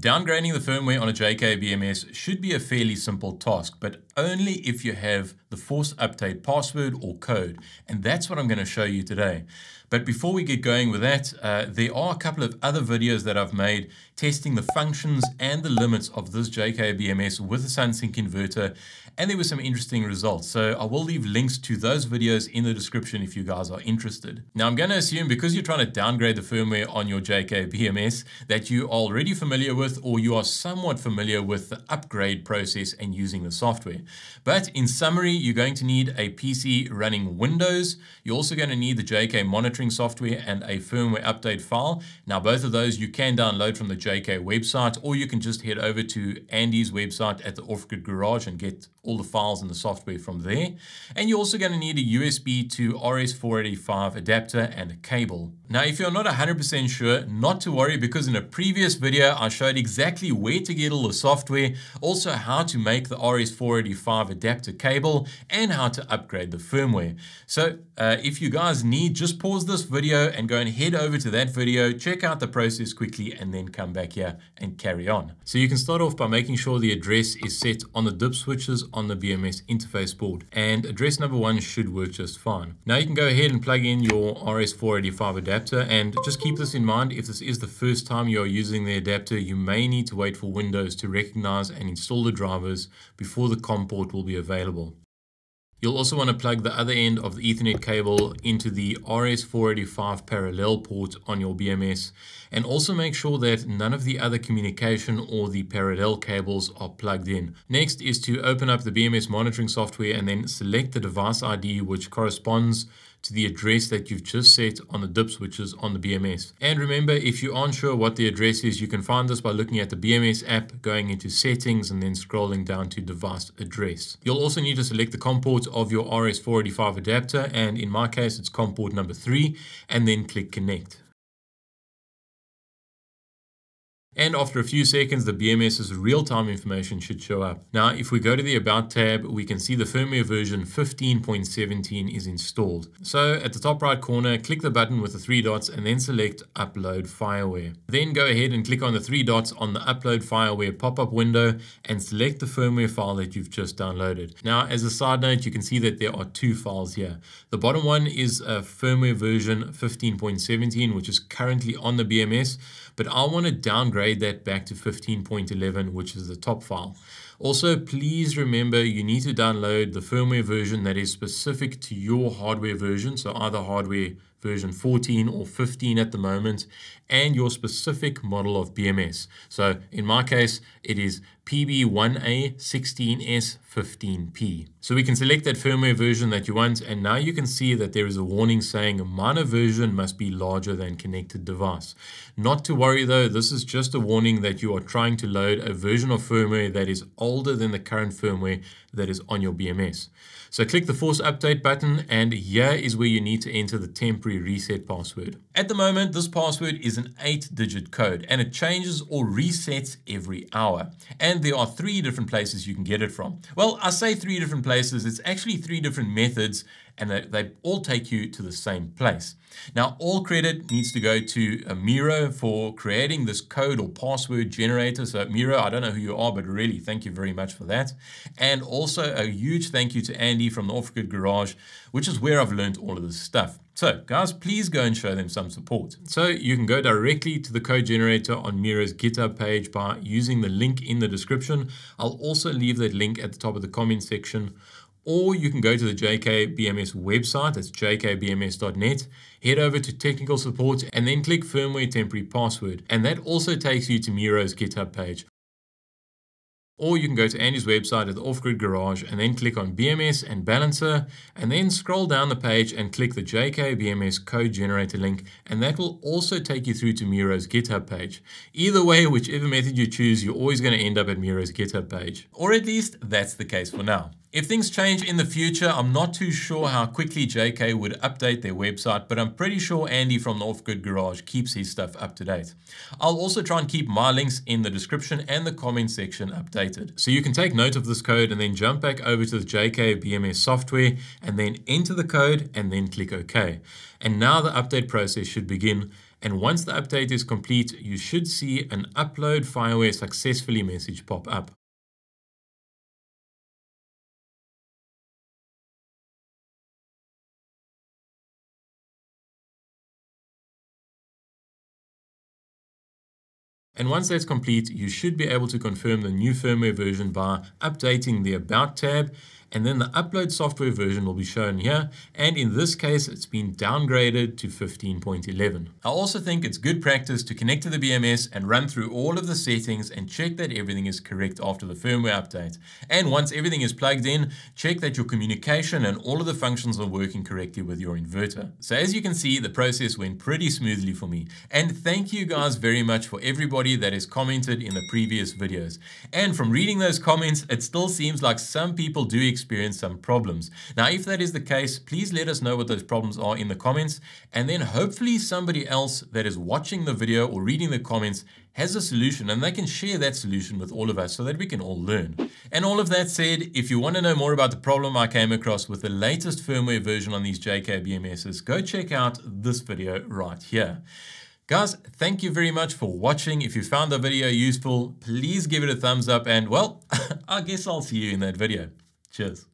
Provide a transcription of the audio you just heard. Downgrading the firmware on a JK BMS should be a fairly simple task, but only if you have the force update password or code, and that's what I'm going to show you today. But before we get going with that, there are a couple of other videos that I've made testing the functions and the limits of this JK BMS with a SunSync inverter, and there were some interesting results. So I will leave links to those videos in the description if you guys are interested. Now I'm going to assume, because you're trying to downgrade the firmware on your JK BMS, that you are already familiar with, or you are somewhat familiar with, the upgrade process and using the software. But in summary, you're going to need a PC running Windows. You're also going to need the JK monitoring software and a firmware update file. Now, both of those you can download from the JK website, or you can just head over to Andy's website at the Offgrid Garage and get all the files and the software from there. And you're also going to need a USB to RS-485 adapter and a cable. Now, if you're not 100% sure, not to worry, because in a previous video, I showed exactly where to get all the software, also how to make the RS-485 adapter cable, and how to upgrade the firmware. So if you guys need, just pause this video and go and head over to that video, check out the process quickly, and then come back here and carry on. So you can start off by making sure the address is set on the DIP switches on the BMS interface board, and address number 1 should work just fine. Now you can go ahead and plug in your RS-485 adapter, and just keep this in mind, if this is the first time you're using the adapter, you may need to wait for Windows to recognize and install the drivers before the COM port will be available. You'll also want to plug the other end of the Ethernet cable into the RS-485 parallel port on your BMS, and also make sure that none of the other communication or the parallel cables are plugged in. Next is to open up the BMS monitoring software and then select the device ID, which corresponds to the address that you've just set on the DIP switches on the BMS. And remember, if you aren't sure what the address is, you can find this by looking at the BMS app, going into settings, and then scrolling down to device address. You'll also need to select the COM port of your RS-485 adapter, and in my case, it's COM port number 3, and then click connect. And after a few seconds, the BMS's real-time information should show up. Now, if we go to the About tab, we can see the firmware version 15.17 is installed. So at the top right corner, click the button with the 3 dots and then select Upload Fireware. Then go ahead and click on the 3 dots on the Upload Fireware pop-up window and select the firmware file that you've just downloaded. Now, as a side note, you can see that there are 2 files here. The bottom one is a firmware version 15.17, which is currently on the BMS, but I want to downgrade that back to 15.11, which is the top file. Also, please remember, you need to download the firmware version that is specific to your hardware version, so either hardware version 14 or 15 at the moment, and your specific model of BMS. So in my case, it is PB1A16S15P. So we can select that firmware version that you want, and now you can see that there is a warning saying a minor version must be larger than connected device. Not to worry though, this is just a warning that you are trying to load a version of firmware that is older than the current firmware that is on your BMS. So click the force update button, and here is where you need to enter the temporary reset password. At the moment, this password is an 8-digit code, and it changes or resets every hour. And there are 3 different places you can get it from. Well, I say 3 different places, it's actually 3 different methods, and they all take you to the same place. Now, all credit needs to go to Miro for creating this code or password generator. So Miro, I don't know who you are, but really thank you very much for that. And also a huge thank you to Andy from the Offgrid Garage, which is where I've learned all of this stuff. So guys, please go and show them some support. So you can go directly to the code generator on Miro's GitHub page by using the link in the description. I'll also leave that link at the top of the comment section. Or you can go to the JK BMS website, that's jkbms.net, head over to technical support, and then click firmware temporary password. And that also takes you to Miro's GitHub page. Or you can go to Andy's website at the Offgrid Garage and then click on BMS and Balancer, and then scroll down the page and click the JK BMS code generator link, and that will also take you through to Miro's GitHub page. Either way, whichever method you choose, you're always going to end up at Miro's GitHub page. Or at least that's the case for now. If things change in the future, I'm not too sure how quickly JK would update their website, but I'm pretty sure Andy from the Offgrid Garage keeps his stuff up to date. I'll also try and keep my links in the description and the comment section updated. So you can take note of this code and then jump back over to the JK BMS software and then enter the code and then click OK. And now the update process should begin, And once the update is complete, you should see an upload fireware successfully message pop up. And once that's complete, you should be able to confirm the new firmware version by updating the About tab, and then the upload software version will be shown here, and in this case it's been downgraded to 15.11. I also think it's good practice to connect to the BMS and run through all of the settings and check that everything is correct after the firmware update. And once everything is plugged in, check that your communication and all of the functions are working correctly with your inverter. So as you can see, the process went pretty smoothly for me, and thank you guys very much for everybody that is commented in the previous videos. And from reading those comments, it still seems like some people do experience some problems. Now, if that is the case, please let us know what those problems are in the comments, and then hopefully somebody else that is watching the video or reading the comments has a solution, and they can share that solution with all of us so that we can all learn. And all of that said, if you want to know more about the problem I came across with the latest firmware version on these JK BMSs, go check out this video right here. Guys, thank you very much for watching. If you found the video useful, please give it a thumbs up and, well, I guess I'll see you in that video. Cheers.